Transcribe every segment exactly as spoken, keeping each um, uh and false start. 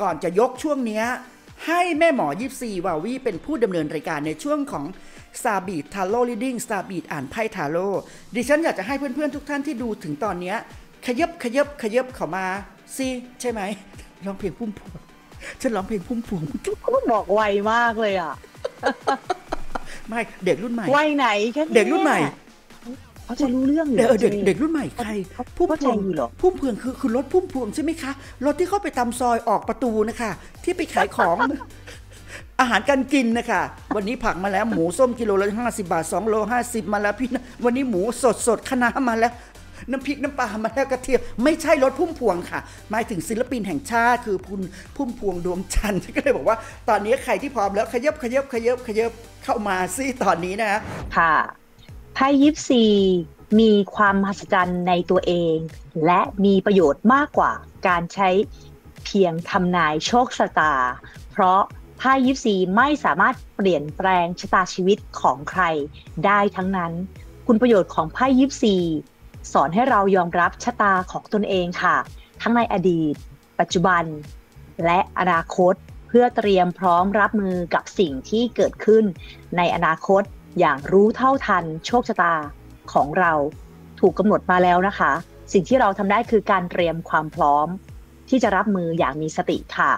ก่อนจะยกช่วงนี้ให้แม่หมอยี่สิบสี่วาวีเป็นผู้ดำเนินรายการในช่วงของ StarBEATs Tarot Reading StarBEATs อ่านไพ่ Tarot ดิฉันอยากจะให้เพื่อนๆทุกท่านที่ดูถึงตอนนี้ขยับขยับขยับเข้ามาซิใช่ไหมร้องเพลงพุ่มพวงฉันร้องเพลงพุ่มพวงบอกไวมากเลยอ่ะไม่เด็กรุ่นใหม่วัยไหนแค่เด็กรุ่นใหม่เขาจะรู้เรื่องเด็กเด็กเด็กรุ่นใหม่ใครพุ่มพวงอยู่หรอพุ่มพวงคือคือรถพุ่มพวงใช่ไหมคะรถที่เข้าไปตามซอยออกประตูนะคะที่ไปขายของอาหารการกินนะคะวันนี้ผักมาแล้วหมูส้มกิโลละห้าสิบบาทสองโลห้าสิบมาแล้วพี่นะวันนี้หมูสดสดคะน้ามาแล้วน้ำพริกน้ำปลามาแล้วกระเทียมไม่ใช่รถพุ่มพวงค่ะหมายถึงศิลปินแห่งชาติคือคุณพุ่มพวงดวงจันทร์ก็เลยบอกว่าตอนนี้ใครที่พร้อมแล้วขยับขยับขยับขยับเข้ามาซิตอนนี้นะค่ะไพ่ยิปซีมีความมหัศจรรย์ในตัวเองและมีประโยชน์มากกว่าการใช้เพียงทำนายโชคชะตาเพราะไพ่ยิปซีไม่สามารถเปลี่ยนแปลงชะตาชีวิตของใครได้ทั้งนั้นคุณประโยชน์ของไพ่ยิปซีสอนให้เรายอมรับชะตาของตนเองค่ะทั้งในอดีตปัจจุบันและอนาคตเพื่อเตรียมพร้อมรับมือกับสิ่งที่เกิดขึ้นในอนาคตอย่างรู้เท่าทันโชคชะตาของเราถูกกำหนดมาแล้วนะคะสิ่งที่เราทำได้คือการเตรียมความพร้อมที่จะรับมืออย่างมีสติค่ะ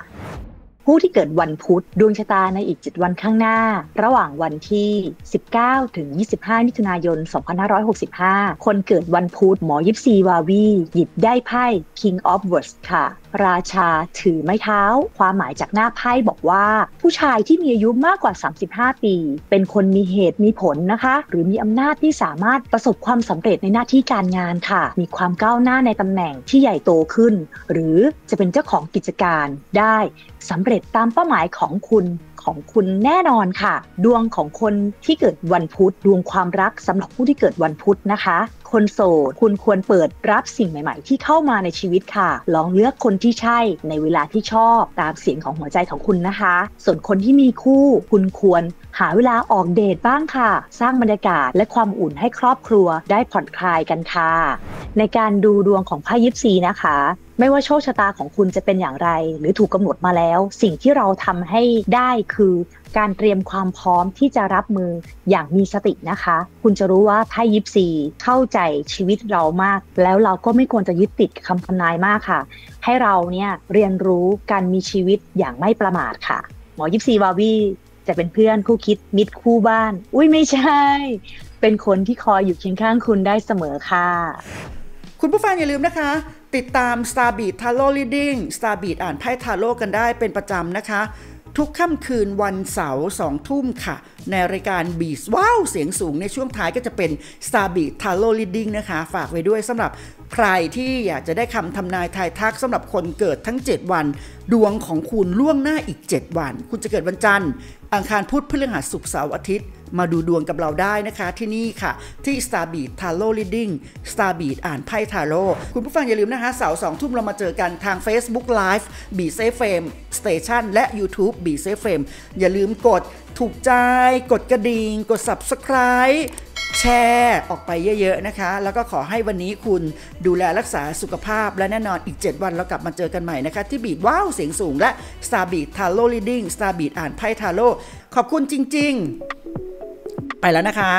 ผู้ที่เกิดวันพุธดวงชะตาในอีกเจ็ดวันข้างหน้าระหว่างวันที่สิบเก้าถึงยี่สิบห้ามิถุนายนสองพันห้าร้อยหกสิบห้าคนเกิดวันพุธหมอยิปซีวาวีหยิบได้ไพ่ King of Wands ค่ะราชาถือไม้เท้าความหมายจากหน้าไพ่บอกว่าผู้ชายที่มีอายุมากกว่าสามสิบห้าปีเป็นคนมีเหตุมีผลนะคะหรือมีอำนาจที่สามารถประสบความสำเร็จในหน้าที่การงานค่ะมีความก้าวหน้าในตำแหน่งที่ใหญ่โตขึ้นหรือจะเป็นเจ้าของกิจการได้สำเร็จตามเป้าหมายของคุณของคุณแน่นอนค่ะดวงของคนที่เกิดวันพุธดวงความรักสำหรับผู้ที่เกิดวันพุธนะคะคนโสดคุณควรเปิดรับสิ่งใหม่ๆที่เข้ามาในชีวิตค่ะลองเลือกคนที่ใช่ในเวลาที่ชอบตามเสียงของหัวใจของคุณนะคะส่วนคนที่มีคู่คุณควรหาเวลาออกเดทบ้างค่ะสร้างบรรยากาศและความอุ่นให้ครอบครัวได้ผ่อนคลายกันค่ะในการดูดวงของไพ่ยิปซีนะคะไม่ว่าโชคชะตาของคุณจะเป็นอย่างไรหรือถูกกำหนดมาแล้วสิ่งที่เราทำให้ได้คือการเตรียมความพร้อมที่จะรับมืออย่างมีสตินะคะคุณจะรู้ว่าไพ่ยิปซีเข้าใจชีวิตเรามากแล้วเราก็ไม่ควรจะยึดติดคำทำนายมากค่ะให้เราเนี่ยเรียนรู้การมีชีวิตอย่างไม่ประมาทค่ะหมอยิปซีวาวีจะเป็นเพื่อนคู่คิดมิตรคู่บ้านอุ้ยไม่ใช่เป็นคนที่คอยอยู่เคียงข้างคุณได้เสมอค่ะคุณผู้ฟังอย่าลืมนะคะติดตาม StarBEATs Tarot Reading StarBEATs อ่านไพ่ทาโร่กันได้เป็นประจำนะคะทุกค่ำคืนวันเสาร์สองทุ่มค่ะในรายการ บี อี ที เอส ว้าวเสียงสูงในช่วงท้ายก็จะเป็น StarBEATs Tarot Reading นะคะฝากไว้ด้วยสำหรับใครที่อยากจะได้คำทำนายทายทักสำหรับคนเกิดทั้งเจ็ดวันดวงของคุณล่วงหน้าอีกเจ็ดวันคุณจะเกิดวันจันทร์อังคารพุธพฤหัสศุกร์เสาร์อาทิตย์มาดูดวงกับเราได้นะคะที่นี่ค่ะที่ StarBEATs Tarot Reading StarBEATs อ่านไพ่ Tarot คุณผู้ฟังอย่าลืมนะคะเสาร์สองทุ่มเรามาเจอกันทาง Facebook Live บี Safe Fame Station และ YouTube บี Safe Fame อย่าลืมกดถูกใจกดกระดิ่งกด Subscribe แชร์ออกไปเยอะๆนะคะแล้วก็ขอให้วันนี้คุณดูแลรักษาสุขภาพและแน่นอนอีกเจ็ดวันเรากลับมาเจอกันใหม่นะคะที่บีทว้าวเสียงสูงและ StarBEATs Tarot Reading StarBEATs อ่านไพ่ Tarot ขอบคุณจริงๆไปแล้วนะคะ